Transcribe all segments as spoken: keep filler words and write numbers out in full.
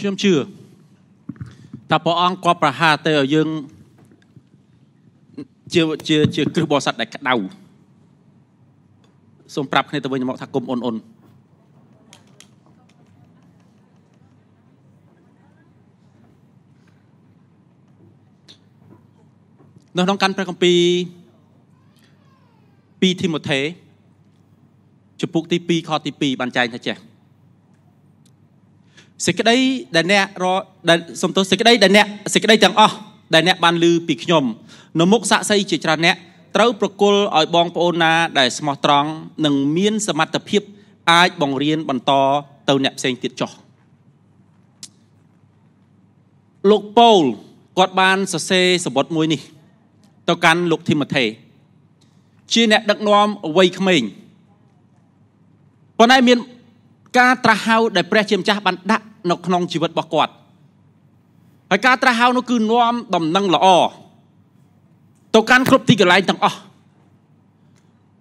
ខ្ញុំជឿថាព្រះអង្គក៏ប្រហារទៅឲ្យយើងជាជាជាគ្រឹះបរិស័ទដែលក្តៅសូមប្រាប់គ្នាទៅវិញមកថាគុំអ៊ុនអ៊ុននៅក្នុងកាន់ព្រះគម្ពីរពីរធីម៉ូថេចំពុកទីពីរខទីពីរបានចែងថាចេះសេចក្តីដែលអ្នករដែលសំទោសសេចក្តីដែលអ្នកសេចក្តីទាំងអស់ដែលអ្នកបានឮពីខ្ញុំនៅមុខសាក្សីជាច្រើនអ្នកត្រូវប្រគល់ឲ្យបងប្អូនណាដែលស្មោះត្រង់និងមានសមត្ថភាពអាចបង្រៀនបន្តទៅអ្នកផ្សេងទៀតចុះលោកប៉ូលគាត់បានសរសេរសម្បត្តិមួយនេះទៅកាន់លោកធីម៉ូថេជាអ្នកដឹកនាំវ័យក្មេងប៉ុន្តែមានការត្រាស់ហៅដែលព្រះជាម្ចាស់បានដាក់នៅក្នុងជីវិតរបស់គាត់ហើយការត្រាស់ហៅនោះគឺនាំដំណឹងល្អទៅកាន់គ្រប់ទីកន្លែងទាំងអស់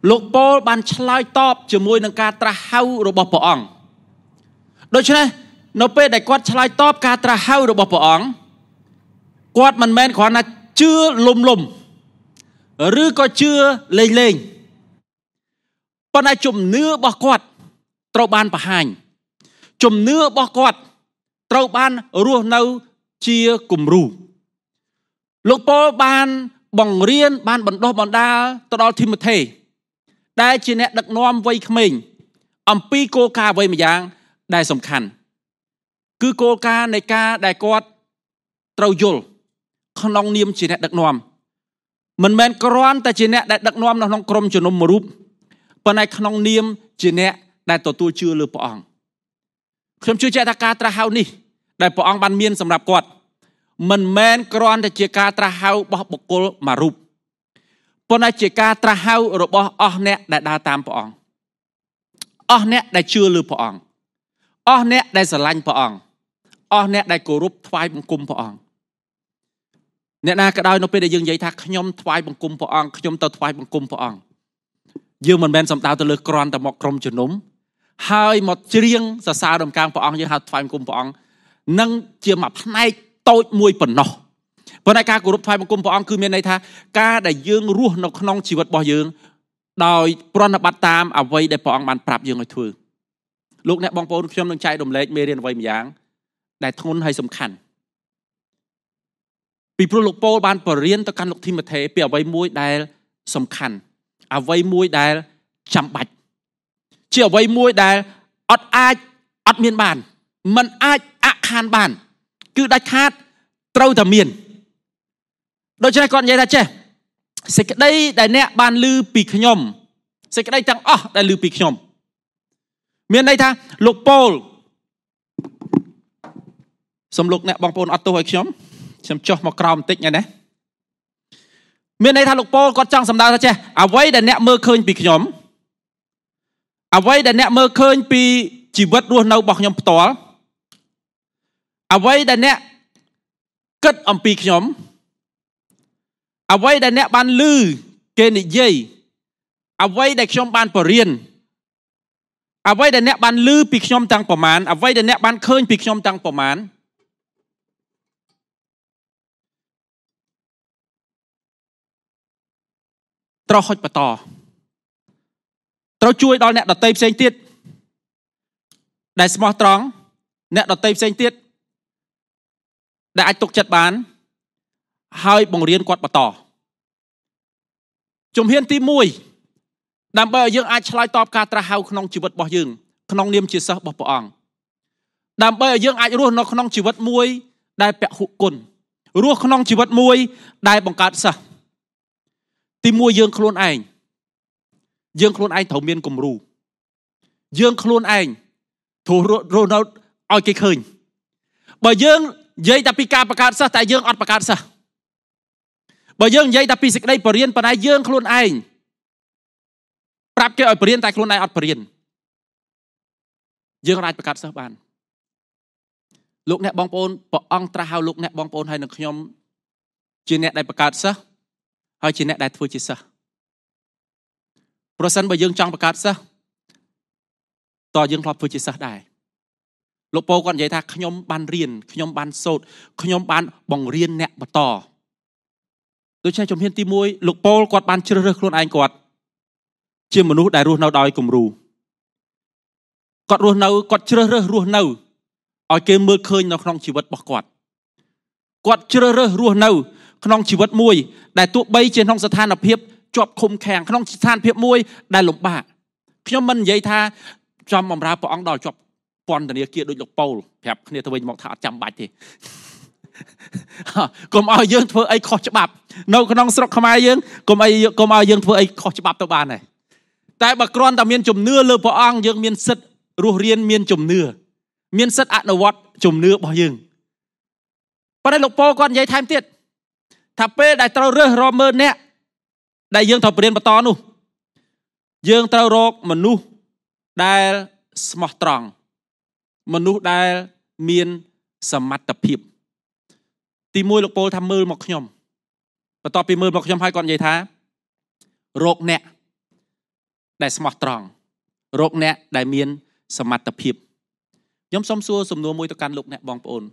លោកប៉ូលបានឆ្លើយតបជាមួយនឹងការត្រាស់ហៅរបស់ព្រះអង្គដូច្នេះនៅពេលដែលគាត់ឆ្លើយតបការត្រាស់ហៅរបស់ព្រះអង្គគាត់មិនមែនគ្រាន់តែជឿលំលំឬក៏ជឿលេងលេងប៉ុន្តែជំនឿរបស់គាត់ត្រូវបានបង្ហាញជំនឿរបស់គាត់ត្រូវបានរស់នៅជាគំរូលោកប៉ូលបានបង្រៀនបានបណ្ដុះបណ្ដាលទៅដល់ធីម៉ូថេដែលជាអ្នកដឹកនាំវ័យក្មេងអំពីគោលការណ៍អ្វីម្យ៉ាងដែលសំខាន់គឺគោលការណ៍នៃការដែលគាត់ត្រូវយល់ក្នុងនាមជាអ្នកដឹកនាំមិនមែនគ្រាន់តែជាអ្នកដែលដឹកនាំនៅក្នុងក្រុមជំនុំមួយរូបប៉ុន្តែក្នុងនាមជាអ្នកដែលទទួលជឿលើព្រះអង្គខ្ញុំជឿជាក់ថាការត្រាស់ហៅនេះដែលព្រះអង្គបានមានសម្រាប់គាត់មិនមែនគ្រាន់តែជាការត្រាស់ហៅរបស់បុគ្គលមួយរូបប៉ុន្តែជាការត្រាស់ហៅរបស់អស់អ្នកដែលដើរតាមព្រះអង្គអស់អ្នកដែលជឿលើព្រះអង្គអស់អ្នកដែលស្រឡាញ់ព្រះអង្គអស់អ្នកដែលគោរពថ្វាយបង្គំព្រះអង្គអ្នកណាក៏ដោយនៅពេលដែលយើងនិយាយថាខ្ញុំថ្វាយបង្គំព្រះអង្គខ្ញុំទៅថ្វាយបង្គំព្រះអង្គយើងមិនមែនសំដៅទៅលើក្រាន់តែមកក្រុមជំនុំហើយមកច្រៀងសរសើរដំកើងព្រះអង្គយើងហៅថ្វាយបង្គំព្រះអង្គនឹងជាមួយផ្នែកតូចមួយប៉ុណ្ណោះប៉ុន្តែការគោរពថ្វាយបង្គំព្រះអង្គគឺមានន័យថាការដែលយើងរស់នៅក្នុងជីវិតរបស់យើងដោយប្រតិបត្តិតាមអ្វីដែលព្រះអង្គបានប្រាប់យើងឲ្យធ្វើលោកអ្នកបងប្អូនខ្ញុំនឹងចែករំលែកមេរៀនអ្វីម្យ៉ាងដែលធ្ងន់ហើយសំខាន់ពីព្រោះលោកប៉ូលបានបរៀនទៅកាន់លោកធីម៉ូថេពីអ្វីមួយដែលសំខាន់អ្វីមួយដែលចាំបាច់ជាអ្វីមួយដែលអត់អាចអត់មានបានមិនអាចអខានបានគឺដាច់ខាតត្រូវតែមានដូច្នេះគាត់និយាយថាចេះសេចក្តីដែលអ្នកបានឮពីខ្ញុំសេចក្តីទាំងអស់ដែលឮពីខ្ញុំមានន័យថាលោកប៉ូលសំលោកអ្នកបងប្អូនអត់ទោសឲ្យខ្ញុំខ្ញុំចុះមកក្រោមបន្តិចណាណាមានន័យថាលោកប៉ូលគាត់ចង់សម្ដៅថាចេះអ្វីដែលអ្នកមើលឃើញពីខ្ញុំអ្វីដែលអ្នកមើលឃើញពីជីវិតរស់នៅរបស់ខ្ញុំផ្ទាល់អ្វីដែលអ្នកគិតអំពីខ្ញុំអ្វីដែលអ្នកបានឮគេនិយាយអ្វីដែលខ្ញុំបានបរៀនអ្វីដែលអ្នកបានឮពីខ្ញុំទាំងប្រមាណអ្វីដែលអ្នកបានឃើញពីខ្ញុំទាំងប្រមាណត្រូវហុចបន្តត្រូវជួយដល់អ្នកដតីផ្សេងទៀតដែលស្មោះត្រង់អ្នកដតីផ្សេងទៀតដែលអាចទុកចិត្តបានហើយបង្រៀនគាត់បន្តជំហានទីមួយដើម្បីឲ្យយើងអាចឆ្លើយតបការត្រាស់ហៅក្នុងជីវិតរបស់យើងក្នុងនាមជាសិស្សរបស់ព្រះអង្គដើម្បីឲ្យយើងអាចរស់នៅក្នុងជីវិតមួយដែលពហុគុណរស់ក្នុងជីវិតមួយដែលបង្កើតសិស្សទីមួយយើងខ្លួនឯងយើងខ្លួនឯងត្រូវមានគំរូយើងខ្លួនឯងត្រូវរស់នៅឲ្យគេឃើញបើយើងនិយាយតែពីការបង្កើតសិស្សតែយើងអត់បង្កើតសិស្សបើយើងនិយាយតែពីសេចក្តីបរិញ្ញាប៉ុន្តែយើងខ្លួនឯងប្រាប់គេឲ្យបរិញ្ញាតែខ្លួនឯងអត់បរិញ្ញាយើងអាចបង្កើតសិស្សបានលោកអ្នកបងប្អូនព្រះអង្គត្រាស់ហៅលោកអ្នកបងប្អូនហើយនឹងខ្ញុំជាអ្នកដែលបង្កើតសិស្សហើយជាអ្នកដែលធ្វើជាសិស្សប្រសិនបើយើងចង់បង្កើតសិស្សតើយើងធ្លាប់ធ្វើជាសិស្សដែរ Lô Pô còn dạy thạc nhóm ban riêng, nhóm ban sốt, nhóm ban bỏng riêng nẹ bật tỏ. Tôi chạy chồng hiên tí môi, Lô Pô còn ban chứa rực luôn anh còn. Chìm một nút đại ruột nào đòi cùng rù. Còn ruột nào, còn chứa rực ruột nào. Ở kia mơ khơi nó không chỉ vật bỏ còn. Còn chứa rực ruột nào, không chỉ vật mùi. Đại tụ bây trên không sở than hợp hiếp, chọp khung khàng, không chỉ than hiếp mùi, đại lộng bạc. Nhóm mình dạy tha, trong mỏng ra bỏ ông đòi chọp. Còn tầng kia đôi lục bầu, hẹp kia tôi mọc thả chăm bạch thì Cùng ai dương thơ ấy khó chấp bạp. Nâu có nông sọc không ai dương. Cùng ai dương thơ ấy khó chấp bạp tao bà này. Tại bà con ta miên chùm nưa lơ bỏ ong dương miên sất. Rùa riêng miên chùm nưa. Miên sất ạc nâu vọt chùm nưa bỏ dương. Bà đây lục bầu con dây thêm tiết. Thả bê đại trao rơ rô mơ nẹ. Đại dương thọ bà điên bà to nụ. Dương trao rô mà nụ. Đại smọt tròn. Mà nút đai miên sờ mặt tập hiệp. Tì môi lục bố thăm mơ mọc nhòm. Và tọp bì mơ mọc nhòm hai con dây thá. Rốt nẹ. Đại sơ mọt tròn. Rốt nẹ đại miên sờ mặt tập hiệp. Nhóm xóm xua xùm nua môi tao can lục nẹ bong bồn.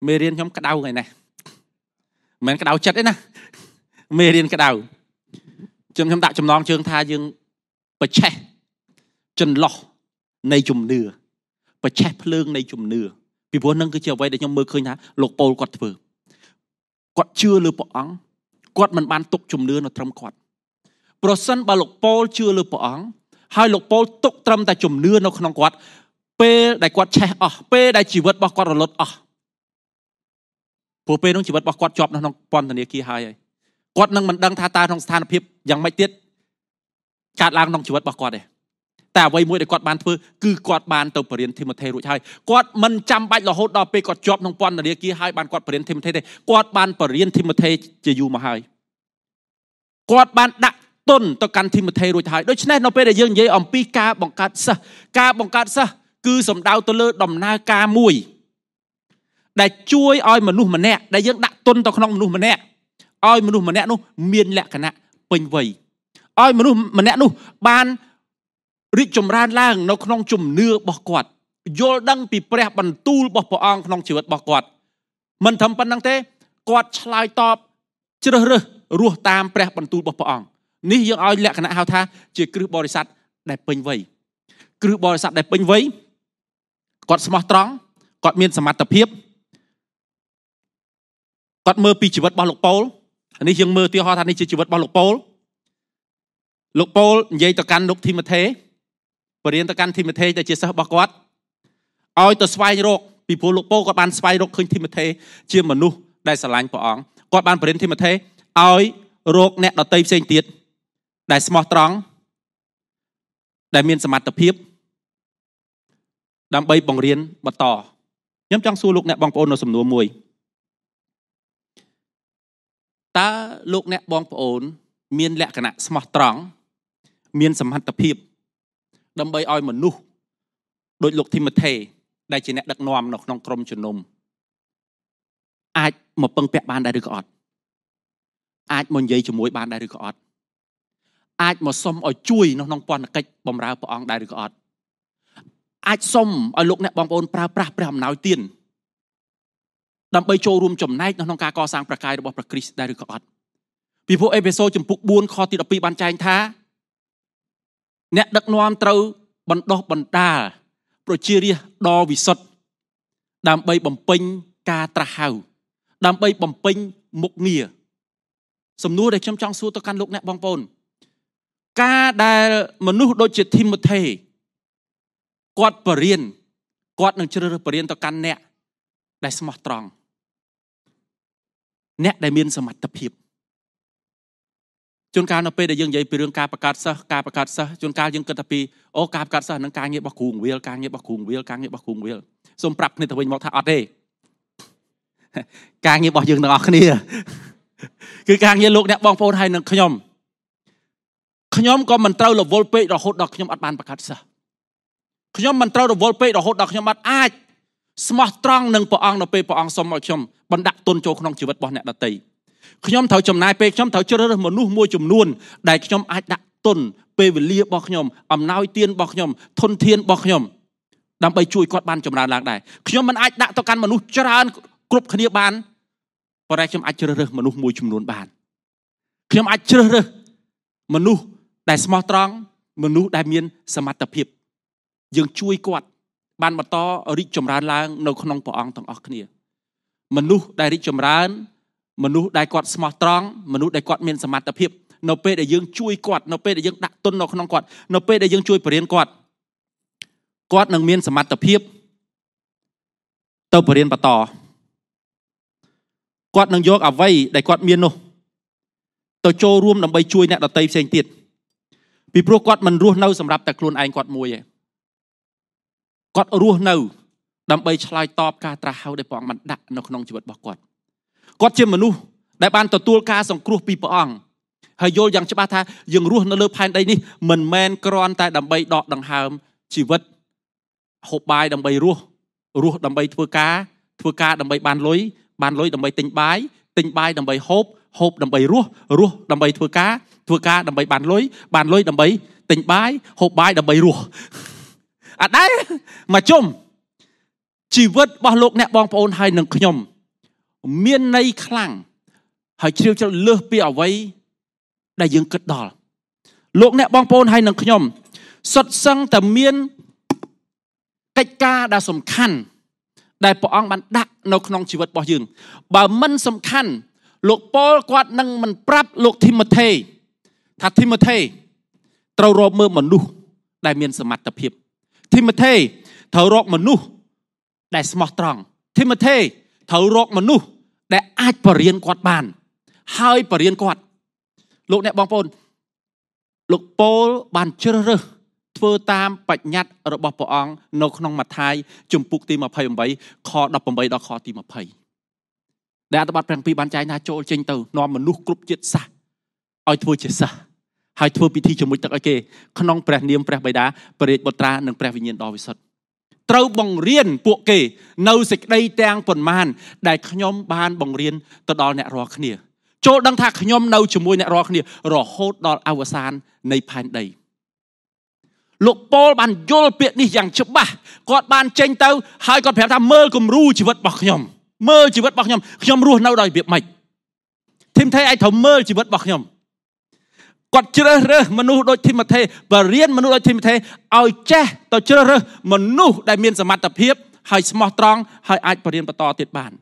Mê riêng nhóm cắt đau ngày này. Mến cắt đau chất đấy nè. Mê riêng cắt đau. Chấm nhóm tạo chấm non chương tha dương. Bà chè. Chân lọ. Này chùm nửa. Và chép lương này chùm nửa. Vì bố nâng cứ chiều vậy để nhóm mơ khơi nhá. Lột bầu quạt vừa. Quạt chưa lưu bỏ ống. Quạt mình ban tục chùm nửa nó trông quạt. Bởi sân bà lột bầu chưa lưu bỏ ống. Hai lột bầu tục trông ta chùm nửa nó không quạt. Pê đại quạt chép ọ. Pê đại chỉ vật bỏ quạt rồi lột ọ. Bố pê nông chỉ vật bỏ quạt chọp nó không bọn thân này kia hai ấy. Quạt nâng mình đăng tha ta trong sàn hiếp. Giang mách tiết. Cát lang nông chỉ vật bỏ quạt ấy. Tại vì mùi để quạt bàn thơ, cứ quạt bàn tàu bà riêng thêm một thầy rụi hai. Quạt mình chăm bạch là hốt đo bê quạt chọp nông bọn là đế kia hai bàn quạt bà riêng thêm một thầy. Quạt bàn bà riêng thêm một thầy chế dù mà hai. Quạt bàn đặc tôn tàu cắn thêm một thầy rụi hai. Đôi chứ này nó bê để dương dây ổng bí ca bỏng cát xa. Ca bỏng cát xa, cứ dòng đau tàu lơ đòm na ca mùi. Đại chuối oi mà nụ mà nẹ, đại dương đặc tôn tàu nông nụ mà nẹ. Oi mà nụ mà nẹ nụ, miên lẹ cả nạ, bình vầy. Oi mà nụ mà nẹ nụ, ban Rịt chùm ran lang nó không chùm nưa bỏ quạt. Dô đăng bị bè bằng tu bỏ bỏ ong không chịu bỏ quạt. Mình thầm bằng năng thế. Quạt lại tọp. Chứ rơ rơ rùa tam bè bằng tu bỏ bỏ ong. Ní dương oi lẹ khả nạ hào tha. Chỉ cứ bò đi sát đẹp bình vầy. Cứ bò đi sát đẹp bình vầy. Quạt sơ mọt tróng. Quạt miên sơ mát tập hiếp. Quạt mơ bì chịu vật bỏ lục bố. Ní dương mơ tiêu hoa tha ní chịu vật bỏ lục bố. Lục bố dây tờ căn lục thi mà thế. Bởi riêng ta căn thêm một thế để chia sẻ bác quát. Ôi ta xoay rộng. Vì phố lục bố có bán xoay rộng khuyên thêm một thế. Chia mà nụ đại sản lãnh bỏ ổng. Có bán bởi riêng thêm một thế. Ôi rộng nẹ đỏ tây xanh tiết. Đại sơ mọt tróng. Đại miên sơ mát tập hiếp. Đám bây bỏng riêng bật tỏ. Nhóm trong xu lục nẹ bỏng bỏng nó xùm nua mùi. Ta lục nẹ bỏng bỏng. Miên lẹ cả nạ sơ mọt tróng. Miên sơ mát tập hiếp. Đâm bây oi mà nụ. Đôi lục thì mật thề. Đại chế nẹ đặc nòm nọc nông krom chuẩn nông. Ách mà băng bẹ bàn đại rư gọt. Ách mà nhây cho mối bàn đại rư gọt. Ách mà xông oi chui nọc nông bọn cách bòm ra bỏ ong đại rư gọt. Ách xông oi lục nẹ bòm bồn pra pra pra hầm nói tiền. Đâm bây chô rùm chùm nách nọc nông ca co sang pra kai bò pra kris đại rư gọt. Vì vô episode chùm bục buôn kho tì đọc bì bàn chanh thá. Nẹ đặc nòm trâu bắn đọc bắn đà. Rồi chia ria đo vì sọt. Đàm bây bầm pênh ca tra hào. Đàm bây bầm pênh mục nghìa. Sầm nua để chăm chong xua tôi căn lúc nẹ bong bồn. Ca đà mà nụ đôi chìa thêm một thầy. Quạt bà riêng. Quạt nâng chơ rơ bà riêng tôi căn nẹ. Đại sơ mọt tròn. Nẹ đại miên sơ mặt tập hiệp. Chúng ta nói dương dây bị rương ca bà cát sơ, ca bà cát sơ. Chúng ta dương cơ thập bì, ô ca bà cát sơ, nâng ca nghiệp bọc hùng viêu, ca nghiệp bọc hùng viêu, ca nghiệp bọc hùng viêu. Xong prap này thầy bình mọc thả ọt đi. Ca nghiệp bọc dương nâng ọt nìa. Cứ ca nghiệp lúc này bóng phôn hay nâng khá nhóm. Khá nhóm có mình trâu là vô bệ đó hốt đó khá nhóm ọt bàn bà cát sơ. Khá nhóm mình trâu là vô bệ đó hốt đó khá nhóm ọt ách. Smart strong nâng bóng nâng bóng xong mọi chồng. Bánh đạc tôn chô khá nông chì vật bóng nẹ đ Khi nhóm thảo chồng này, khi nhóm thảo chồng này mà nụ môi chồng luôn. Đại khi nhóm ai đặt tuần. Pê về lia bọc nhóm, ẩm nao tiên bọc nhóm, thôn thiên bọc nhóm. đam bay chui quạt ban chầm ra làng này khi nhóm mình ai đã tao can mà nuốt chả cướp khania ban và đây chúng ai chơi rơ mà nuốt mùi chum nôn bàn khi nhóm ai chơi rơ mà nuốt đại small trăng mà nuốt đại miên smart tập hiệp dường chui quạt ban mà to ở đi chầm ra làng nấu con ông bỏ ăn thằng ở khania mà nuốt đại đi chầm ra mà nuốt đại quạt smart trăng mà nuốt đại quạt miên smart tập hiệp nó pe để dường chui quạt nó pe để dường đặt tôn nó con ông quạt nó pe để dường chui bền quạt quạt năng miên sầm mặt tập hiệp tàu bờ đen bờ tò quạt năng yog à vay đại quạt miên nô tàu châu rùm nằm bay chui nè đặt tay sen tiệt vì pro quạt mình rùa nâu sầm rạp tại khuôn anh quạt mùi vậy quạt rùa nâu nằm bay chai top ca tra hao để bọn mình đặt nó không chịu bật bỏ quạt quạt trên mình nu đại ban tàu tuol ca sòng kêu pi bọang hay vô rằng cho ba tha dừng rùa nó lơ đây ní mình men cron tại nằm bay đọt đằng hàm chỉ vật hộp bài đầm bay ruột ruột đầm bay thưa cá thưa cá đầm bay bàn lối bàn lối đầm bay tinh bái tinh bái đầm bay hộp hộp đầm bay ruột ruột đầm bay thưa cá thưa cá đầm bay bàn lối bàn lối đầm bay tinh bái hộp bài đầm bay ruột à đấy mà chôm chỉ vớt bao lộc nè bong phôn hai nương nhom miên nay khăng hãy chiêu cho lơ bìa vây đại dương cất đỏ lộc nè bong phôn hai nương nhom sốt sưng tầm miên cách ca đã sầm khăn đại bỏ ăn bạn đặt nó không chỉ vật bỏ dừng bà mân sầm khăn lục bò quạt năng mình prap lục thêm một thề thật thêm một thề tàu rộp mơ mà nu đại miền sầm mặt tập hiệp thêm một thề thầu rộp mà nu đại smart tròn thêm một thề thầu rộp mà nu đại ai bỏ riêng quạt bàn hai bỏ riêng quạt lục nè bong phôn lục bò bàn chơ rơ phơ tam bạch nhát ở bọc bọc ong nô khong mặt thai chùm buộc tim mà phơi bằng bấy kho đập bằng bấy đó kho tim mà phơi để tập bát bằng pi bán trái na chỗ trên tàu nó mà nuốt cướp chết sa oi thua chết sa hai thua pi thi chùm mũi tắc ai kê khong bẹt niêm bẹt bấy đá bẹt bọt ra nâng bẹt vi nhiên đo vi sật trâu bằng riên buộc kê nâu sệt đây tang phần man đại khom ban bằng riên tờ đo nẹt rò khnia chỗ đang thạc khom nâu chùm mũi nẹt rò khnia rò hốt đo ao san nay pan đầy lục bò bàn vô biệt đi rằng chụp ba con bàn tranh tao hai con phép tham mơ cùng ru chỉ vật bọc nhom mơ chỉ vật bọc nhom nhom ru nâu đòi biệt mạch thêm thế ai thầm mơ chỉ vật bọc nhom quạt chơ rơ manu đôi thêm mà thế và riêng manu đôi thêm mà thế oi che tao chơ rơ manu đại miên sầm mặt tập hiệp hai small strong hai ai và riêng và to tiệt bản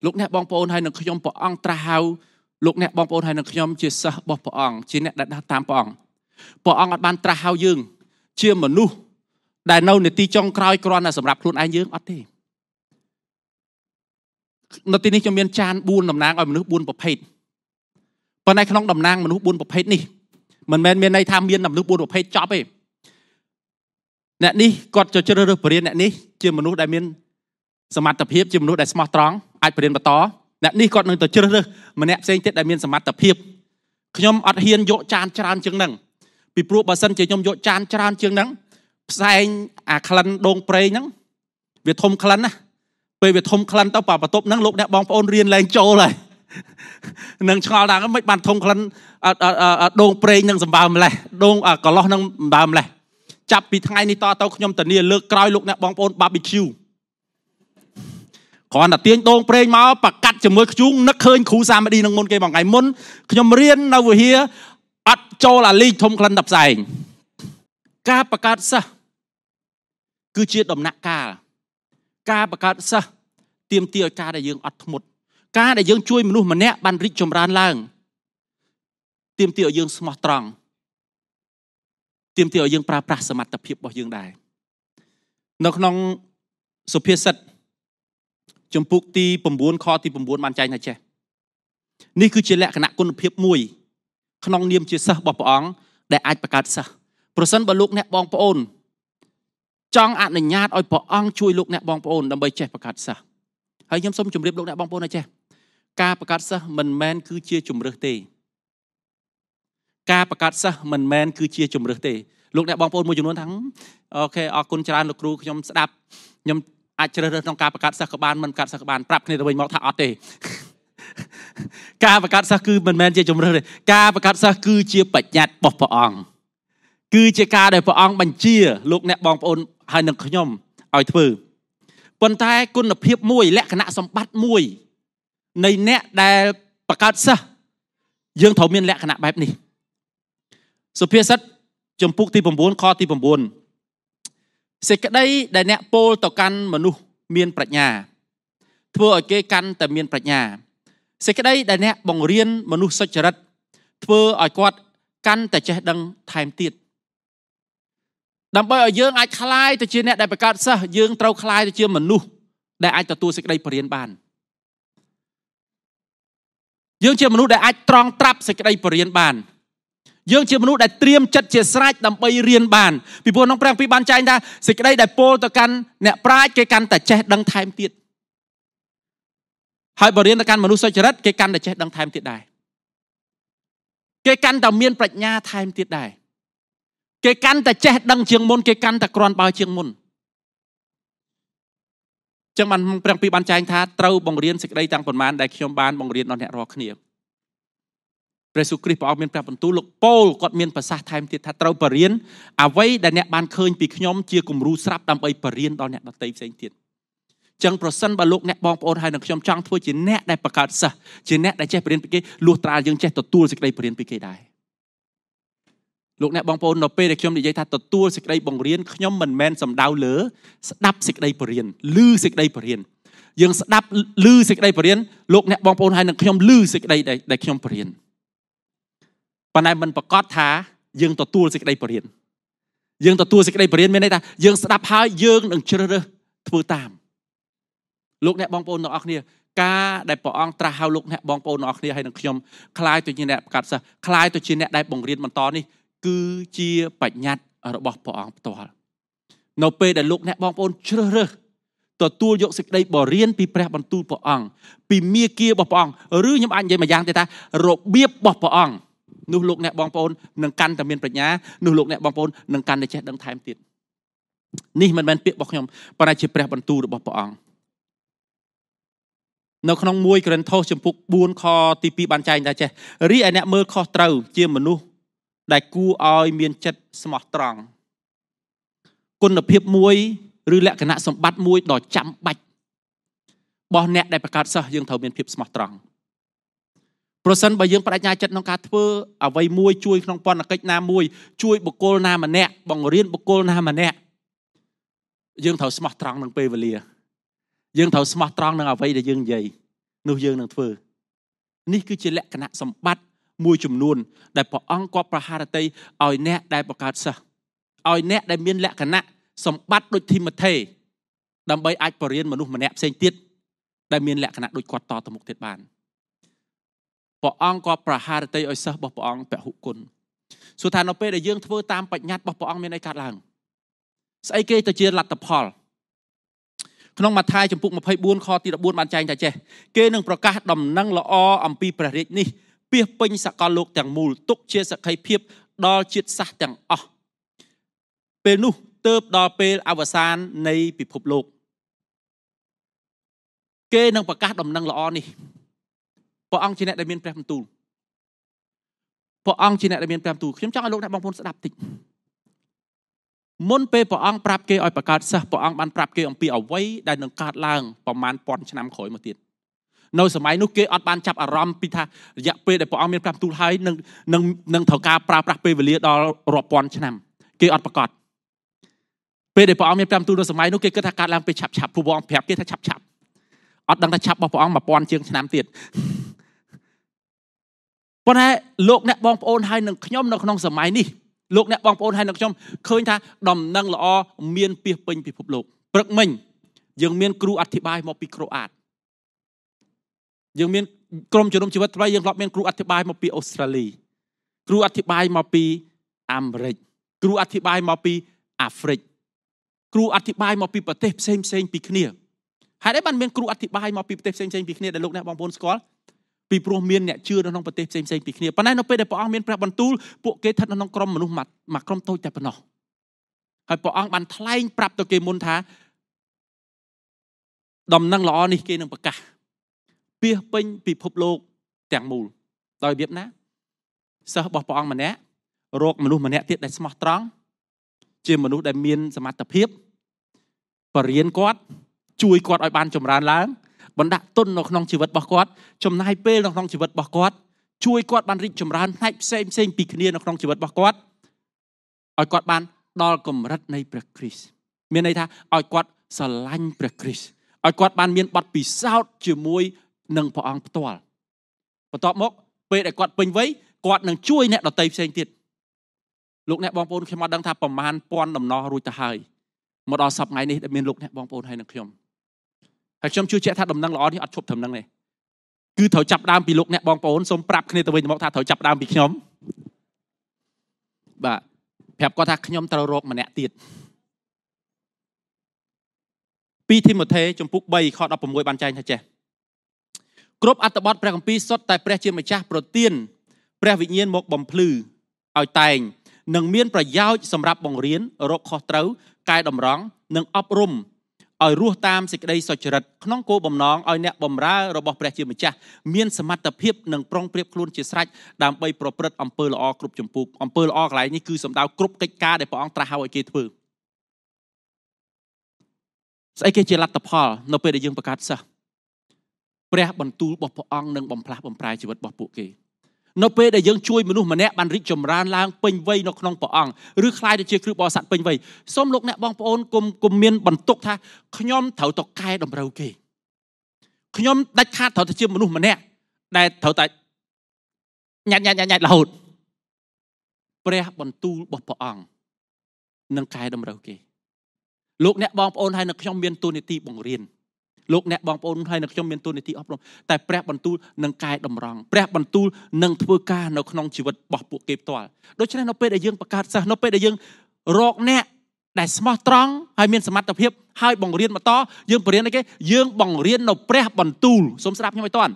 lúc nè bong pôn hai nương nhom bỏ ong tra hao lúc nè bong pôn hai nương nhom chia sẻ bỏ bỏ ong chia nè đặt tam bỏ ong bỏ ông ở ban tra hao dương chia mà nu đại nâu này ti trong còi còi là sầm rạp luôn ai dương ở thế nó tin đi cho miền chan buôn đầm nang ở miền nước buôn bọc hết bên này không đầm nang mà nước buôn bọc hết nè mình miền miền này tham miền nằm nước buôn bọc hết chóp ấy nè ní còn cho chơi được bền nè ní chia mà nu đại miền smart tập hiệp chia mà nu đại smart strong ai bền mà to nè ní còn người ta chơi được mà nè xem tết đại miền smart tập hiệp nhom ở hiền dỗ chan chan chừng nằng bị pru bà sân chơi nhom dỗ chan chan chừng nắng sang à khăn đông prey nắng việt thom khăn á về việt thom khăn tao bảo bà tốp nắng lục đẹp bóng ôn riêng lên châu này nâng chào đang mấy bàn thom khăn đông prey nâng sầm bàm này đông à cỏ lót nâng bàm này chập bị thay ni to tao nhom tận nia lơ còi lục đẹp bóng ôn barbecue còn là tiếng đông prey máu bạc cắt chấm môi chúng nấc khơi khú xa mà đi nâng môn cây bằng ngày môn nhom riêng nào vừa hia ắt cho là ly thông khăn đập dài ca bạc cát sa cứ chia đồng nặng ca ca bạc cát sa tiêm tiêu ca đại dương ắt một ca đại dương chui menu mà nè ban rít chầm ran lang tiêm tiêu dương smart trăng tiêm tiêu dương pra pra smart tập hiệp bảo dương đài nó nong số phía sắt chấm buộc ti bầm buôn kho ti bầm buôn bàn chay này che ní cứ chia lẹ khả năng quân hiệp mùi nong niêm chia sẻ bỏ bóng để ai bạc cát sơ person bà lục nẹt bong pôn trong ăn nền nhát oi bỏ ong chui lục nẹt bong pôn đâm bay che bạc cát sơ hãy nhâm xôm chùm riệp lục nẹt bong pôn này che ca bạc cát sơ mình men cứ chia chùm rực tê ca bạc cát sơ mình men cứ chia chùm rực tê lục nẹt bong pôn mua chùm luôn thắng ok ở côn tràn lục rú nhâm đáp nhâm ai chơi được trong ca bạc cát sơ các bạn mình cát sơ các bạn prap này tụi mình mạo thả tê ca và cát sa cứ mình men chia chồng rồi ca và cát sa cứ chia bạch nhạt bọc bọc ong cứ chế ca để phải ăn bánh chia lúc nè bong ôn hai nâng khởi nhom ỏi thử phần tai côn lập hiệp mùi lẽ khả nạ xong bắt mùi này nè đè bà cát xa dương thấu miên lẽ khả nạ bẹp này sự phía sắt chấm phúc ti bầm buồn kho ti bầm buồn sẽ cái đây đè nè pol tàu căn mà nu miên bạch nhà thưa ở cái căn tờ miên bạch nhà sẽ cái đây đè nè bồng riên mà nu sạch chật thưa ở quạt căn tờ che đằng time tiệt đầm bơi ở dương ai khai tờ chia nè đại bạch cát xa dương trâu khai tờ chia mà nu đại ai tờ tu sẽ cái đây riên bàn dương chia mà nu đại ai tròn tráp sẽ cái đây riên bàn dương chia mà nu đại tiêm chật chia sạch đầm bơi riên bàn vì buồn nông prang vì bàn trai ta sẽ cái đây đại pol tờ căn nè prai cái căn tờ che đằng time tiệt hai bờ riêng là căn mà nuôi soi chợ đất cái căn để chết đăng tham tiệt đài cái căn tàu miên bạch nha tham tiệt đài cái căn để chết đăng trường môn cái căn để còn bao trường môn chẳng bằng bằng pi ban trai anh tha trâu bằng riêng sực đây tăng phần man đại khiêm ban bằng riêng non nhẹ rọc khnia Presukri bảo miên bạch phần tu lục pol cọt miên bạch sa tham tiệt tha trâu bờ riêng à vây đại nhẹ ban khơi pi khiêm chia cùng rú sáp tam bay bờ riêng non nhẹ bạch tây xanh tiệt chẳng pro sân bà lục nẹt bong ôn hai nương trong trăng thôi chỉ nẹt đại bạc cát sa chỉ nẹt đại che bền bỉ cái lụa tra dương che tột tua sực đây bền bỉ cái đại lục nẹt bong ôn nọ pe đại trong để dây tha tột tua sực đây bồng riên nhóm mình men sầm đau lỡ đắp sực đây bền lư sực đây bền dương đắp lư sực đây bền lục nẹt bong ôn hai nương trong lư sực đây đại đại trong bền ban nay mình bạc cát thá dương tột tua sực đây bền dương tột tua sực đây bền men đây ta dương đắp hai dương đừng chơi nữa thua tam lúc nè bong bồn nó ác nè cá đại bỏ ăn tra hao lúc nè bong bồn nó ác nè hay nương khiom khai tụi nè cắt sa khai tụi nè đại bồng riên mình to nè cứ chia bạch nhạt ở bỏ bỏ ăn to nấu pe đại lúc nè bong bồn chơ rơ tụi tua dụng sực đây bỏ riên pi pre bẩn tu bỏ ăn pi mía kia bỏ bỏ ăn rứ nhóm anh vậy mà giang tê ta rồi biết bỏ bỏ ăn nụ lúc nè bong bồn nương căn tạm miên bạch nhá nụ lúc nè bong bồn nương căn để che đằng thái tiệt nì mình men biết bỏ khiom bữa nay chia pre bẩn tu được bỏ bỏ ăn nó không mui gần thô chấm phục buôn kho tivi bàn chai ra che ri anh em mơ kho trâu chia mà nu đại cu oi miên chất smart tròn quân lập hiệp mui rư lẹ cái nã sầm bắt mui đỏ chấm bạch bò nẹt đại bạc cát sa dương thầu miên hiệp smart tròn person bây dương bắt nhai chất nông cá thưa ở vây mui chui nông pon là cách nam mui chui bọc cô nam mà nẹt bằng riên bọc cô nam mà nẹt dương thầu smart tròn nông pe vali dương thầu smart tròn đang ở vây để dương dày nô dương đang phơi ní cứ chỉ lẽ cái nát sầm bát mùi chùm nuôn đại bỏ ăn qua praharati ỏi nẹt đại bỏ cát sa ỏi nẹt đại miên lẽ cái nát sầm bát đôi thi mà thề đâm bay ai bỏ riêng mà nô mà nẹt xanh tiết đại miên lẽ cái nát đôi quạt to từ một tiệt bàn bỏ ăn qua praharati ỏi sa bỏ bỏ ăn bẻ hụt côn số thàn op để dương phơi tam bạch nhát bỏ bỏ ăn miên ai cát làng say kê từ chia lạt tập hòn nông mặt thai chấm phục mà phải buôn kho thì đã buôn bàn chanh tại che kê nươngประกาศđầm năng là o âm piประเทศនេះពីពេញសកលលោកទាំងមូលទុកជាសក្ខីភាពដល់ជាតិសាសទាំងអស់ពេលនោះទៅដល់ពេលអវសាននៃពិភពលោកគេនឹងប្រកាសដំណឹងល្អនេះព្រះអង្គជាអ្នកដែលមានព្រះបន្ទូលព្រះអង្គជាអ្នកដែលមានព្រះបន្ទូលខ្ញុំចង់ឲ្យលោកអ្នកបងប្អូនស្ដាប់តិចមុនពេលព្រះអង្គប្រាប់គេឲ្យបង្កើតសិស្សព្រះអង្គបានប្រាប់គេអំពីអ្វីដែលនឹងកើតឡើងប្រមាណពាន់ឆ្នាំក្រោយមកទៀតនៅសម័យនោះគេអត់បានចាប់អារម្មណ៍ពីថារយៈពេលដែលព្រះអង្គមានប្រាប់ទូលហើយនឹងនឹងនឹងត្រូវការប្រើប្រាស់ពេលវេលាដល់រាប់ពាន់ឆ្នាំគេអត់ប្រកាសពេលដែលព្រះអង្គមានប្រាប់ទូលនៅសម័យនោះគេគិតថាកើតឡើងពេលឆាប់ឆាប់ព្រោះព្រះអង្គប្រាប់គេថាឆាប់ឆាប់អត់ដឹងថាឆាប់របស់ព្រះអង្គមួយពាន់ជាងឆ្នាំទៀតប៉ុន្តែលោកអ្នកបងប្អូនហើយនឹងខ្ញុំនៅក្នុងសម័យនេះលោកអ្នកបងប្អូនហើយអ្នកខ្ញុំឃើញថាដំណឹងល្អមានពីពេញពិភពលោកព្រឹកមិញយើងមានគ្រូអធិប្បាយមកពីក្រូអាតយើងមានក្រុមជំនុំជីវិតថ្មីយើងធ្លាប់មានគ្រូអធិប្បាយមកពីអូស្ត្រាលីគ្រូអធិប្បាយមកពីអាមេរិកគ្រូអធិប្បាយមកពីអាហ្វ្រិកគ្រូអធិប្បាយមកពីប្រទេសផ្សេងផ្សេងពីគ្នាហេតុអីបានមានគ្រូអធិប្បាយមកពីប្រទេសផ្សេងផ្សេងពីគ្នាដែលលោកអ្នកបងប្អូនស្គាល់ពីព្រោះមានអ្នកជឿនៅក្នុងប្រទេសផ្សេងផ្សេងពីគ្នាប៉ុន្តែនៅពេលដែលព្រះអង្គមានព្រះបន្ទូលពួកគេស្ថិតនៅក្នុងក្រុមមនុស្សមួយក្រុមតូចតែប៉ុណ្ណោះហើយព្រះអង្គបានថ្លែងប្រាប់ទៅគេមុនថាដំណឹងល្អនេះគេនឹងប្រកាសពាសពេញពិភពលោកទាំងមូលដោយរបៀបណាសិស្សរបស់ព្រះអង្គម្នាក់រកមនុស្សម្នាក់ទៀតដែលស្មោះត្រង់ ជាមនុស្សដែលមានសមត្ថភាពបរៀនគាត់ជួយគាត់ឲ្យបានចម្រើនឡើងបណ្ដាក់ទុននៅក្នុងជីវិតរបស់គាត់ចំណាយពេលនៅក្នុងជីវិតរបស់គាត់ជួយគាត់បានរីកចម្រើនផ្នែកផ្សេងផ្សេងពីគ្នានៅក្នុងជីវិតរបស់គាត់ឲ្យគាត់បានដល់កម្រិតនៃព្រះគ្រីស្ទមានន័យថាឲ្យគាត់ស្រឡាញ់ព្រះគ្រីស្ទឲ្យគាត់បានមានបទពិសោធន៍ជាមួយនឹងព្រះអង្គផ្ទាល់បន្ទាប់មកពេលដែលគាត់ពេញវ័យគាត់នឹងជួយអ្នកដទៃផ្សេងទៀតលោកអ្នកបងប្អូនខ្ញុំអត់ដឹងថាប្រមាណពាន់ដំណោះរួចទៅហើយមកដល់សប្តាហ៍ថ្ងៃនេះដែលមានលោកអ្នកបងប្អូនហើយនឹងខ្ញុំហើយខ្ញុំជឿជាក់ថាដំណឹងល្អនេះអត់ឈប់ត្រឹមនឹងទេគឺត្រូវចាប់ដើមពីលោកអ្នកបងប្អូនសូមប្រាប់គ្នាទៅវិញទៅមកថាត្រូវចាប់ដើមពីខ្ញុំបាទប្រាប់គាត់ថាខ្ញុំត្រូវរកម្នាក់ទៀតពីធីម៉ូថេចំពុក3ខ16បានចែងថាចេះគ្រប់អត្ថបទព្រះគម្ពីរសុទ្ធតែព្រះជាម្ចាស់ប្រទានព្រះវិញ្ញាណមកបំភ្លឺឲ្យតែងនិងមានប្រយោជន៍សម្រាប់បង្រៀនរកខុសត្រូវកែតម្រង់និងអប់រំឲ្យរស់តាមសេចក្តីសុចរិតក្នុងគោលបំណងឲ្យអ្នកបម្រើរបស់ព្រះជាម្ចាស់មានសមត្ថភាពនិងប្រុងប្រៀបខ្លួនជាស្រេចដើម្បីប្រព្រឹត្តអំពើល្អគ្រប់ជំពូកអំពើល្អកន្លែងនេះគឺសំដៅគ្រប់កិច្ចការដែលព្រះអង្គត្រាស់ឲ្យគេធ្វើស្អីគេជាលទ្ធផលនៅពេលដែលយើងបង្កើតសិស្សព្រះបន្ទូលរបស់ព្រះអង្គនឹងបំផ្លាស់បំប្រែជីវិតរបស់ពួកគេនៅពេលដែលយើងជួយមនុស្សម្នាក់បានរីកចម្រើនឡើងពេញវ័យនៅក្នុងព្រះអង្គឬខ្លាយទៅជាគ្រូបរិស័ទពេញវ័យសូមលោកអ្នកបងប្អូនគុំគុំមានបន្ទុកថាខ្ញុំត្រូវតកែតម្រូវគេខ្ញុំដាច់ខាតត្រូវទៅជាមនុស្សម្នាក់ដែលត្រូវតែញ៉ាត់ញ៉ាត់ញ៉ាត់រហូតព្រះបន្ទូលរបស់ព្រះអង្គនឹងកែតម្រូវគេលោកអ្នកបងប្អូនហើយនឹងខ្ញុំមានតួនាទីបង្រៀនលោកអ្នកបងប្អូនហើយនឹងខ្ញុំមានតួនាទីអប់រំតែព្រះបន្ទូលនឹងកែតម្រង់ព្រះបន្ទូលនឹងធ្វើការនៅក្នុងជីវិតរបស់ពួកគេផ្ទាល់ដូច្នេះនៅពេលដែលយើងបង្កើតសិស្សនៅពេលដែលយើងរកអ្នកដែលស្មោះត្រង់ហើយមានសមត្ថភាពហើយបង្រៀនបន្តយើងបង្រៀនអីគេយើងបង្រៀននៅព្រះបន្ទូលសូមស្ដាប់ខ្ញុំឲ្យតាន់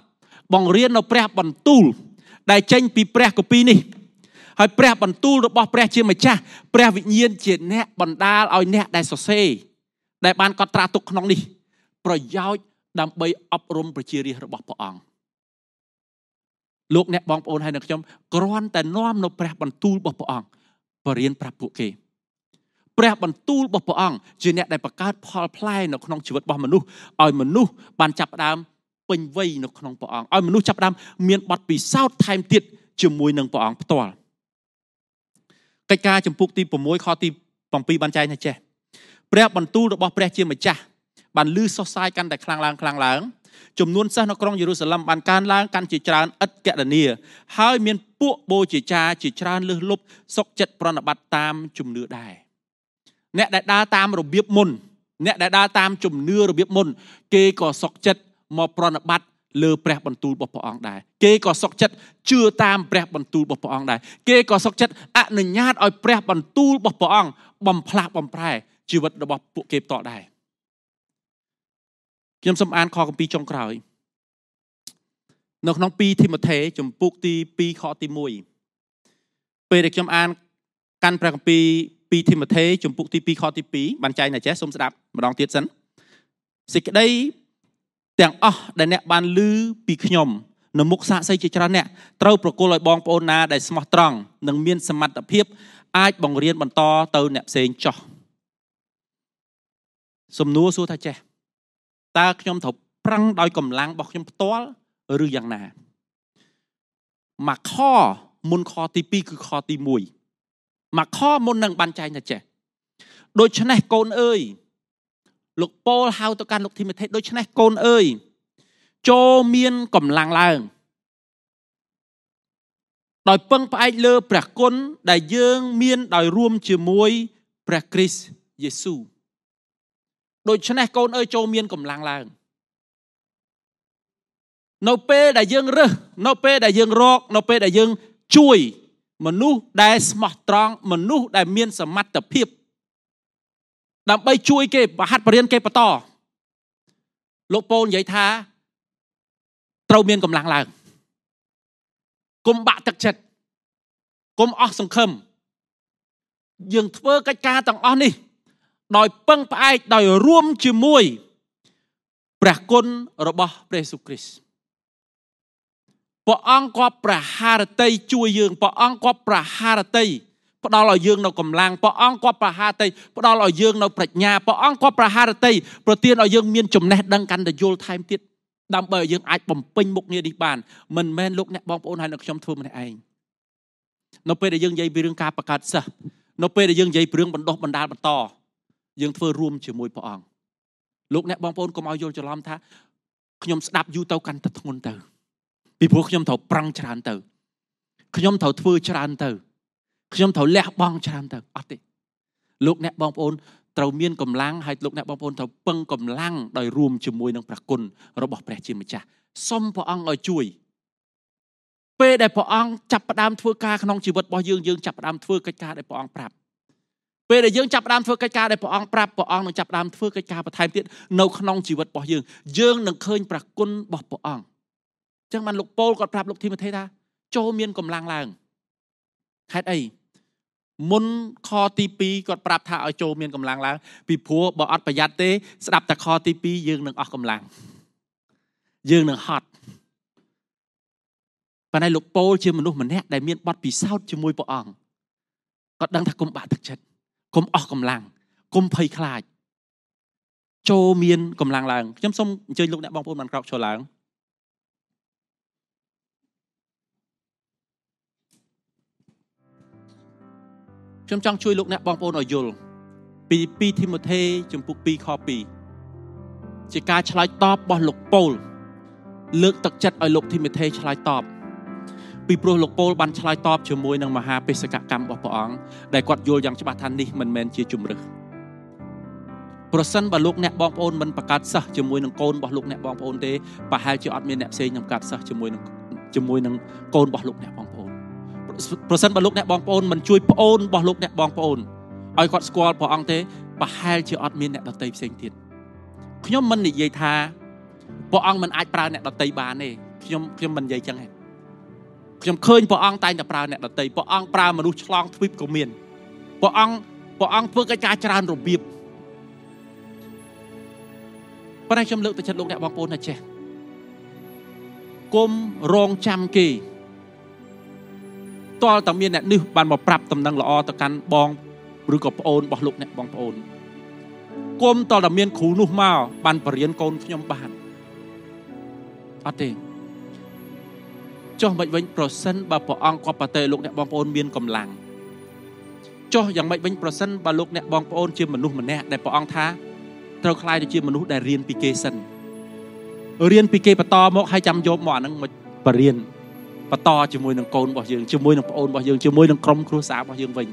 បង្រៀននៅព្រះបន្ទូលដែលចេញពីព្រះគម្ពីរនេះហើយព្រះបន្ទូលរបស់ព្រះជាម្ចាស់ព្រះវិញ្ញាណជាអ្នកបណ្ដាលឲ្យអ្នកដែលសរសេរដែលបានកត់ត្រាទុកក្នុងនេះប្រយោជន៍ដើម្បីអប់រំប្រជារាស្ត្ររបស់ព្រះអង្គលោកអ្នកបងប្អូនហើយនិងខ្ញុំគ្រាន់តែនាំនៅព្រះបន្ទូលរបស់ព្រះអង្គបរៀនប្រាប់ពួកគេព្រះបន្ទូលរបស់ព្រះអង្គជាអ្នកដែលបង្កើតផលផ្លែនៅក្នុងជីវិតរបស់មនុស្សឲ្យមនុស្សបានចាប់ផ្ដើមពេញវ័យនៅក្នុងព្រះអង្គឲ្យមនុស្សចាប់ផ្ដើមមានបទពិសោធន៍ថែមទៀតជាមួយនឹងព្រះអង្គផ្ទាល់កិច្ចការចំពុកទី6ខទី7បានចែងថាចេះព្រះបន្ទូលរបស់ព្រះជាម្ចាស់បានលឺសុសសាយកាន់តែខ្លាំងឡើងខ្លាំងឡើងចំនួនសិស្សនៅក្រុងយេរូសាឡិមបានកើនឡើងកាន់ជាច្រើនឥតកណនាហើយមានពួកបូជាចារជាច្រើនលើសលប់សុខចិត្តប្រណិប័តតាមជំនឿដែរអ្នកដែលដើរតាមរបៀបមុនអ្នកដែលដើរតាមជំនឿរបៀបមុនគេក៏សុខចិត្តមកប្រណិប័តលើព្រះបន្ទូលរបស់ព្រះអង្គដែរគេក៏សុខចិត្តជឿតាមព្រះបន្ទូលរបស់ព្រះអង្គដែរគេក៏សុខចិត្តអនុញ្ញាតឲ្យព្រះបន្ទូលរបស់ព្រះអង្គបំផ្លាស់បំប្រែជីវិតរបស់ពួកគេតដែរខ្ញុំសូមអានខគម្ពីរចុងក្រោយនៅក្នុង2ធីម៉ូថេចំពុកទី2ខទី1ពេលដែលខ្ញុំអានកាន់ព្រះគម្ពីរ2ធីម៉ូថេចំពុកទី2ខទី2បានចែងណាចេះសូមស្ដាប់ម្ដងទៀតសិនសេចក្តីទាំងអស់ដែលអ្នកបានឮពីខ្ញុំនៅមុខសាក្សីជាច្រើនអ្នកត្រូវប្រគល់ឲ្យបងប្អូនណាដែលស្មោះត្រង់និងមានសមត្ថភាពអាចបង្រៀនបន្តទៅអ្នកផ្សេងចោះសំណួរសួរថាចេះតើខ្ញុំត្រូវប្រឹងដោយកម្លាំងរបស់ខ្ញុំផ្ទាល់ឬយ៉ាងណាមកខមុនខទី2គឺខទី1មកខមុននឹងបានចែងថាចេះដូច្នេះកូនអើយលោកប៉ូលហៅទៅកាន់លោកធីម៉ូថេដូច្នេះកូនអើយចូលមានកម្លាំងឡើងដោយពឹងផ្អែកលើព្រះគុណដែលយើងមានដោយរួមជាមួយព្រះគ្រីស្ទយេស៊ូវដូច្នេះកូនអើយចូលមានកម្លាំងឡើងនៅពេលដែលយើងរើសនៅពេលដែលយើងរកនៅពេលដែលយើងជួយមនុស្សដែលស្មោះត្រង់មនុស្សដែលមានសមត្ថភាពដើម្បីជួយគេបហាត់បរៀនគេបន្តលោកប៉ូលនិយាយថាត្រូវមានកម្លាំងឡើងកុំបាក់ទឹកចិត្តកុំអស់សង្ឃឹមយើងធ្វើកិច្ចការទាំងអស់នេះដោយពឹងផ្អែកដោយរួមជាមួយព្រះគុណរបស់ព្រះយេស៊ូវគ្រីស្ទព្រះអង្គគាត់ប្រហារតីជួយយើងព្រះអង្គគាត់ប្រហារតី Bắt đầu là dương nào cầm lang, bỏ ăn qua bà ha tây, bắt đầu là dương nào bạch nhà, bỏ ăn qua bà ha tây, đầu tiên là dương miên chủng nét đăng canh để vô time tiết, đam bởi dương ai bầm pin một nghề đi bàn, mình men lúc nét bom ôn hai lực trong thôn này anh, nó pe để dương dây vì dương ca bạc cát sa, nó pe để dương dây vì dương bận đốt bận đá bận to, dương thưa rùm chỉ mùi bỏ ăn, lúc nét bom ôn có mau vô cho làm tha, nhom đạp du tàu canh thật ngôn từ, vì buộc nhom thầu prang tràn từ, nhom thầu thưa tràn từ. Chúng thấu lẽ bong tràn thật ắt đi lúc nè bong ôn tàu miên cầm lang hay lúc nè bong ôn thấu băng cầm lang đòi rùm chìm mùi nâng bạc côn rồi bỏ bẹt chìm cha xong bỏ ăn ở chuối pe để bỏ ăn chập đam thưa ca không chỉ vật bỏ dương dương chập đam thưa cái ca để bỏ ăn prap pe để dương chập đam thưa cái ca để bỏ ăn prap bỏ ăn nâng chập đam thưa cái ca và thay tiết nấu không chỉ vật bỏ dương dương nâng khơi bạc côn bỏ bỏ ăn chẳng man lục pol còn prap lục thì mà thấy ta châu miên cầm lang lang hết ấy môn kho tivi còn prap thà ở châu miền cầm làng là vì phù bảo ắt payat té đập tại kho tivi dương nương ở cầm làng dương nương hot và này lục pol chưa mình nuốt mình nét đại miền bắt vì sao chưa môi bỏ ỏng còn đang thà cùng bạn thực chất cùng ở cầm làng cùng phơi khai châu miền cầm làng làng chấm xong chơi lúc đã bong bóng bàn cọc cho làng chúng trong chui lúc nè bong bóng ở yul, pi pi Timothy chúng buộc pi kho pi, chỉ ca chài top bong lục pol, lược tật chật ở lục Timothy chài top, pi pro lục pol ban chài top chúng môi năng maha pe sạc cam bỏ bỏ đại quạt yul yang chả thanh đi mình men chia chùm rực, prosen bong lục nè bong bóng mình bạc cát sa chúng môi năng côn bong lục nè bong bóng thế, bà hai chữ admin nè xây nhầm cát sa chúng môi năng chúng môi năng côn bong lục nè bong bóng Prosen bà lúc nè bong bóng mình chui bóng bà lúc nè bong bóng ai quạt squall bà ông thế bà hai chữ admin nè đọc tay xanh thiệt khi nhóm mình thì dây tha bà ông mình ai bà nè đọc tay bà nè khi nhóm mình dây chẳng hẹn khi nhóm khơi bà ông tay nè bà nè đọc tay bà ông bà mà nụ chlong thuyết của mình bà ông bà ông phước cái cha tràn rộp biếp bà này châm lượng từ chân lúc nè bong bóng nè chè côm rong trăm kỳ to tầm miền này nư bàn mà prap tầm năng lọ tờ căn bong rực cọp ôn bọc lục này bong ôn côm to tầm miền khú nụ mao bàn bờn côn nhom bàn ở đây cho mệnh vĩnh percent bà bỏ ăn qua bà tê lục này bong ôn miền cầm làng cho rằng mệnh vĩnh percent bà lục này bong ôn chiêm mình nụ mình nè để bỏ ăn thá tàu khai để chiêm mình nụ để riêng pk sân riêng pk bà to một hai trăm vô mỏ năng mệt bờn và to chỉ môi nâng côn bỏ dương chỉ môi nâng ôn bỏ dương chỉ môi nâng crom khua sá bỏ dương vinh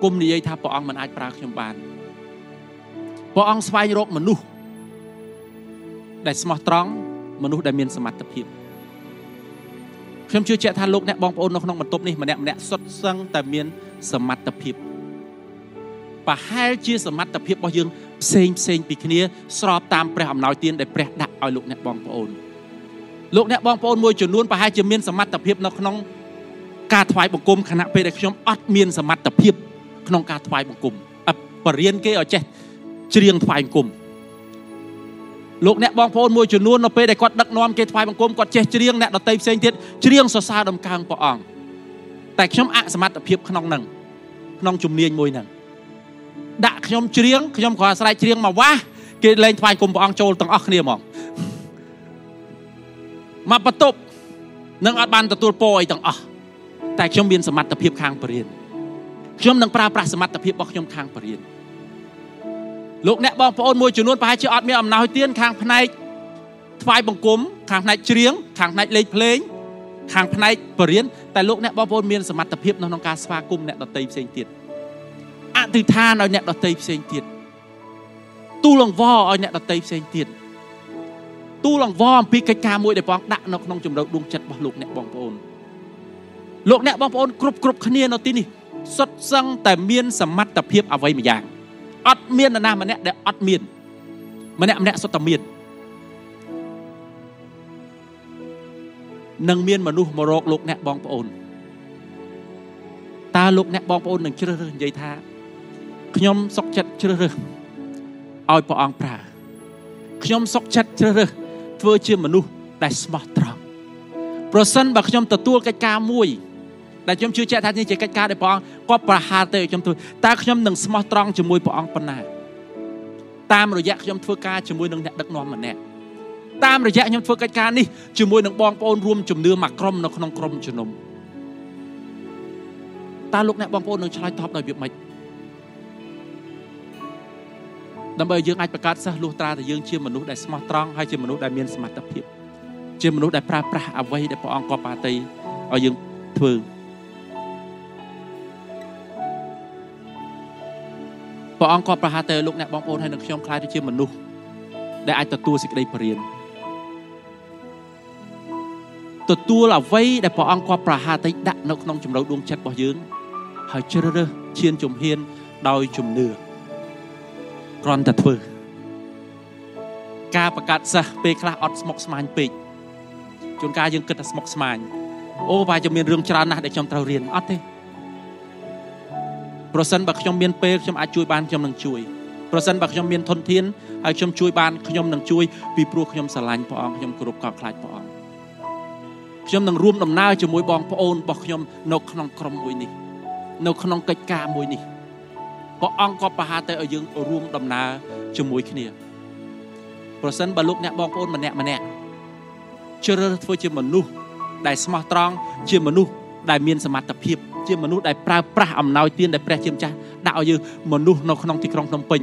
cùng đi dây tha bỏ ăn mình ai pra trong bàn bỏ ăn xoay rộp mình nu đại smart trắng mình nu đại miền smart tập hiệp không chưa chạy tha lúc nè bong ôn nó không mình top này mình nè mình nè xuất sang tại miền smart tập hiệp và hai chia smart tập hiệp bỏ dương sen sen bị kia sọp tam pre hầm nói tiền để pre đặt ở lúc nè bong ôn lúc nè bong bóng môi chuẩn luôn và hai chữ miên sầm mặt tập hiệp nó không cà thoái bằng cùm khả năng về để chúng ót miên sầm mặt tập hiệp không cà thoái bằng cùm à bờ riêng kia ở trên riêng thoái bằng cùm lúc nè bong bóng môi chuẩn luôn nó về để quạt đắc nom kia thoái bằng cùm quạt che riêng nè nó tây xanh tiết riêng so sa đầm càng bỏ ỏng tại chúng ạ sầm mặt tập hiệp không nằng không chùm niên môi nằng đã chúng riêng chúng có sai riêng mà quá kia lên thoái cùm bỏ ỏng trôi tầng óc kia mỏng mà bắt tụp nâng ở bàn tụt bồi tầng ở tại trong biên sầm mặt tập hiệp khang bền trong nâng pra pra sầm mặt tập hiệp bọc trong khang bền lúc nè bong ôn môi chữ luôn phải chữ ọt mi ẩm nào tiên khang phan này phai bằng cúm khang này chiếng khang này lấy pleng khang phan này bền tại lúc nè bong ôn biên sầm mặt tập hiệp nó nông ca spa cung nè đọt tây sen tiệt ạ từ tha nó nè đọt tây sen tiệt tu lòng vo ở nè đọt tây sen tiệt tu lòng vòm pi cái ca mũi để bong đạn nó không chừng đầu đung chật bong lục nẹt bong ôn lục nẹt bong ôn cướp cướp khné nó tin đi xuất sang tại miên sầm mắt tập hiệp ở vây mà giàng ắt miên là nam mà nẹt để ắt miên mà nẹt nẹt xuất tập miên nâng miên mà nu mà rọc lục nẹt bong ôn ta lục nẹt bong ôn đừng chơ rơ dây tha nhom sọc chật chơ rơ oi bỏ ăn pra nhom sọc chật chơ rơ vừa chưa mà nu đại smart trăng, person bà khi nhóm tự tuôn cái ca mùi, แต่ chấm ชื่อใจท่านนี้จะกิจการได้พระองค์ก็ประหารទៅ ជាមនុស្សដែលប្រើប្រាស់អ្វីដែលព្រះអង្គក៏ប្រកាសទៅឲ្យយើងធ្វើព្រះអង្គក៏ប្រហារទៅលោកអ្នកបងប្អូនហើយនឹងខ្ញុំខ្លះ ជូនការយើងគិតតែស្មុគស្មាញអូបើខ្ញុំមានរឿងច្រើនណាស់ដែលខ្ញុំត្រូវរៀនអត់ទេប្រសិនបើខ្ញុំមានពេលខ្ញុំអាចជួយបានខ្ញុំនឹងជួយប្រសិនបើខ្ញុំមានធនធានហើយខ្ញុំជួយបានខ្ញុំនឹងជួយពីព្រោះខ្ញុំស្រឡាញ់ព្រះអង្គខ្ញុំគោរពកោតខ្លាចព្រះអង្គខ្ញុំនឹងរួមដំណើរជាមួយបងប្អូនរបស់ខ្ញុំនៅក្នុងក្រុមមួយនេះនៅក្នុងកិច្ចការមួយនេះព្រះអង្គក៏ប្រហារទៅឲ្យយើងរួមដំណើរជាមួយគ្នាប្រសិនបើលោកអ្នកបងប្អូនម្នាក់ម្នាក់ ជ្រើសរើសធ្វើជាមនុស្សដែលស្មោះត្រង់ជាមនុស្សដែលមានសមត្ថភាព ដំណឹងល្អនឹងត្រូវបានសោះសាយនៅក្នុងព្រះរា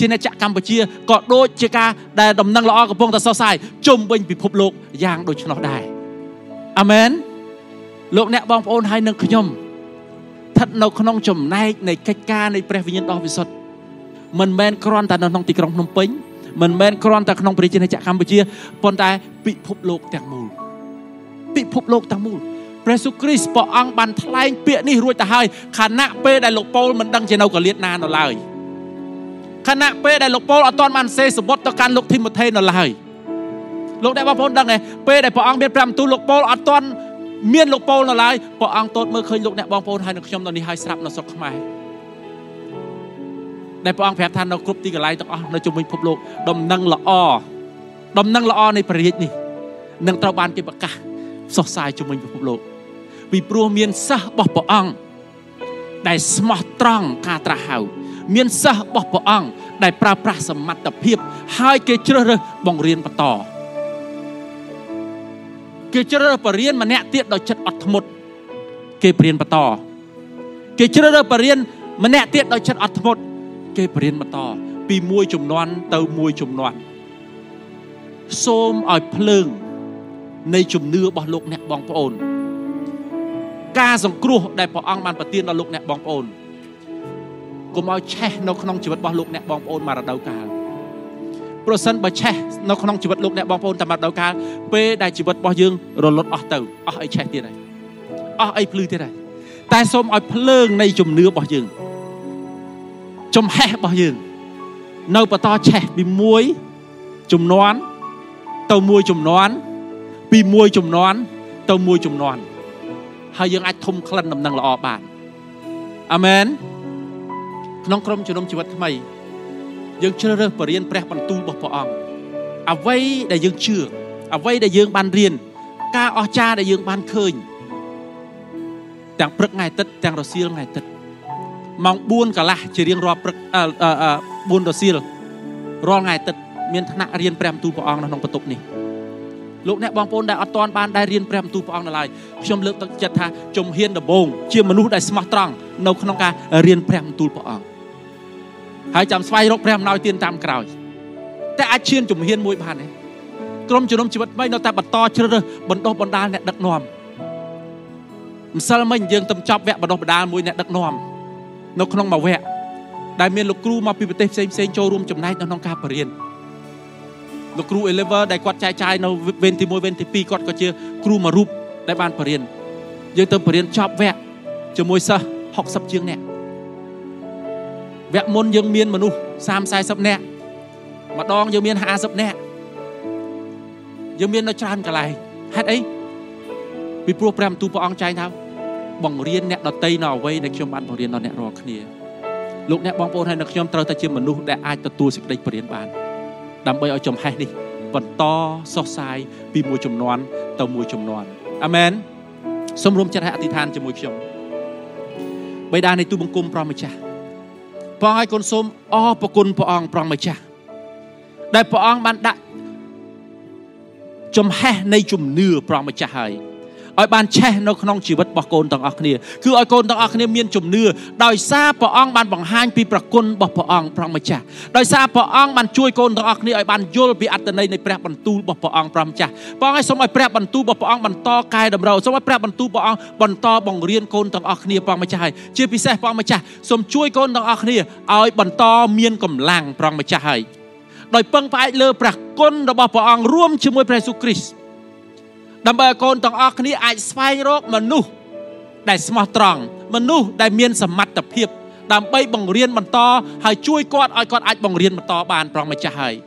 ជាណាចក្រកម្ពុជាក៏ដូចជាការដែលដំណឹងល្អកំពុងតែសោះសាយជុំវិញពិភពលោកយ៉ាងដូចនោះដែរអាមែនលោកអ្នកបងប្អូនហើយនឹងខ្ញុំស្ថិតនៅក្នុងចំណែកនៃកិច្ចការនៃព្រះវិញ្ញាណដ៏ពិសិដ្ឋមិនមែនគ្រាន់តែនៅក្នុងទីក្រុងភ្នំពេញមិនមែនគ្រាន់តែក្នុងព្រះរាជាណាចក្រកម្ពុជាប៉ុន្តែពិភពលោកទាំងមូល ព្រះសូគ្រីស្ទព្រះអង្គបានថ្លែងពាក្យនេះរួចទៅហើយខណៈពេលដែលលោក ពីព្រោះមានសិស្សរបស់ព្រះអង្គដែលស្មោះត្រង់ការត្រាស់ហៅ ការសង្គ្រោះដែលព្រះអង្គបានប្រទានដល់លោកអ្នកបងប្អូន ហើយយើងអាចធំក្លិនដំណឹងល្អបានអាមែនក្នុងក្រុមជំនុំជីវិតថ្មីយើងជ្រើសរើសបរិញ្ញាព្រះបន្ទូលរបស់ព្រះអង្គអ្វីដែលយើងជឿអ្វីដែលយើងបានរៀនការអស្ចារ្យដែលយើងបានឃើញទាំងព្រឹកថ្ងៃទឹកទាំងរសៀលថ្ងៃទឹកម៉ោង bốn លោកអ្នកបងប្អូនដែលអត់តាន់បានដែលរៀនព្រះបន្ទូលព្រះអង្គនៅឡើយខ្ញុំលើកទឹកចិត្តថាជំហានដំបូងជាមនុស្សដែលស្មោះត្រង់នៅក្នុងការរៀនព្រះបន្ទូលព្រះអង្គហើយចាំស្វែងរកព្រះអំណោយទានតាមក្រោយតែអាចឈានជំហានមួយបានទេក្រុមជំនុំជីវិតថ្មីនៅតែបន្តជ្រើសរើសបន្តបណ្ដាលអ្នកដឹកនាំនៅក្នុងមួយវគ្គដែលមានលោកគ្រូមកពីប្រទេសផ្សេងៗចូលរួមចំណែកនៅក្នុងការបរៀន លោកគ្រូអេលេវដែលគាត់ចែកចាយនៅវេនទី một វេនទី ពីរ គាត់ក៏ជាគ្រូមួយរូបដែលបានបរៀនយើងទៅបរៀនចប់វគ្គជាមួយសិស្ស sáu mươi ជាងអ្នកវគ្គមុនយើងមានមនុស្ស ba mươi สี่mươi នាក់វគ្គក្រោយយើងមានមនុស្ស hai mươi នាក់ mà đong dương miên hạ dập nè dương miên nó tràn cả lại hết ấy vì program tu bong trái thao bỏng riêng nè đợt tây nào vây nè trong bạn bỏng riêng nó nè rò kia lúc nè bong bồn hay nè trong tàu ta chiêm mình nu để ai ta tu sực đây bỏng riêng bạn đam bây ở chồng hay đi vẫn to so sai vì mùi chồng non tàu mùi chồng non amen sôm rôm chặt hạ thì than cho mùi chồng bây đa này tu bong cung prom cha pong hai con sôm o pong cung pong prom cha đại pong bạn đã chồng hay nay chồng nửa prom cha hay ỏi ban che nó không chỉ vật bỏ cồn tầng ác nề, cứ ỏi cồn tầng ác nề miên chủng nưa, đòi xa bỏ ong ban bằng hai pi bạc cồn bỏ bỏ ong prang mạch, đòi xa bỏ ong ban chui cồn tầng ác nề ỏi ban yul bị ắt nơi này prep bản tu bỏ bỏ ong prang mạch, bỏ ngay xong ỏi prep bản tu bỏ bỏ ong bản to cai đầm đầu, xong ỏi prep bản tu bỏ ong bản to bằng riên cồn tầng ác nề prang mạch hay, chưa pi xe prang mạch, xong chui cồn tầng ác nề ỏi bản to miên cầm làng prang mạch hay, đòi băng phải lơ bạc cồn đòi bỏ bỏ ong rôm chư môi presu Christ đầm bờ con tầng óc này ai sai rốt mà nu đại smart tròn mà nu đại miên sầm mặt tập hiệp đầm bay bằng riên bằng to hay chui con ai con ai bằng riên bằng to bàn bằng mà chả hay.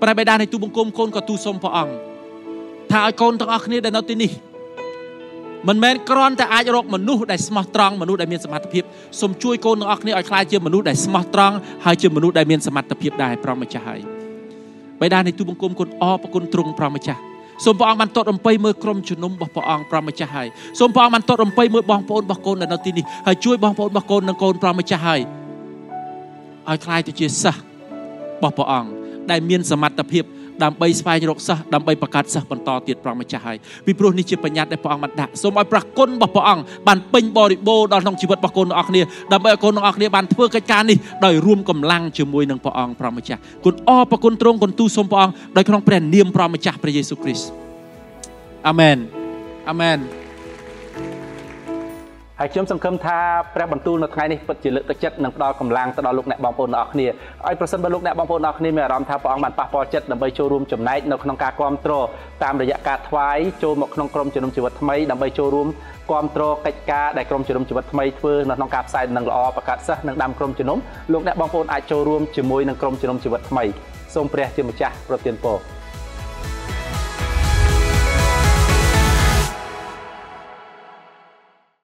Bây bây đàn này tu bông côm con có tu sôm phò ong thà ai con tầng óc này đại nó tin đi mình men con ta ai rốt mà nu đại smart tròn mà nu đại miên sầm mặt tập hiệp sôm chui con tầng óc này ai khai chưa mà nu đại smart tròn hay chưa mà nu đại miên sầm mặt tập hiệp đại bằng mà chả hay. Bây đàn này tu bông côm con o bằng con trung bằng mà chả sôm bong bàn tọt đầm bay mưa crom chun nôm bọc bong pram mạch hay sôm bong bàn tọt đầm bay mưa bong phôn bọc côn là nó tin đi hãy chui bong phôn bọc côn là côn pram mạch hay ai khai tự chia sa bọc bong đại miên sầm mặt tập hiệp đầm bay spy rộng sa đầm bay bạc cát sa bàn to tiệt pram mạch hay vì pro ni chia nhạt đại bong mặt đạ sôm ai bạc côn bọc bong bàn pin body bo đòn trong chi vật bọc côn ở kia đầm bay côn ở kia bàn thưa cái can đi đòi rùm cầm lang chừa môi nâng bong pram mạch côn o bọc côn trung côn tu sôm bong đòi không bền niêm pram mạch về Jesus Christ. Amen. Amen. Hãy chấm sầm khâm tha, prea bản tu nợ ngày này, vật chỉ lực đặc chất nằm đo cầm lang, đo lúc này bong phôn nọ kia. Ai person bên lúc này bong phôn nọ kia, mẹ làm tha bong bản pa po chất nằm bay showroom chấm này, nằm nòng cá quam tro, tam đại gia thoái, châu một nòng krom chấm nòng chữ vật mấy, nằm bay showroom quam tro, cách ca đại krom chấm nòng chữ vật mấy, phương nòng nòng cá sai nòng lọ, bạc cát sa nòng đam krom chấm nòng, lúc này bong phôn ai showroom chấm môi nòng krom chấm nòng chữ vật mấy, sôm prea chấm một cha, protein po.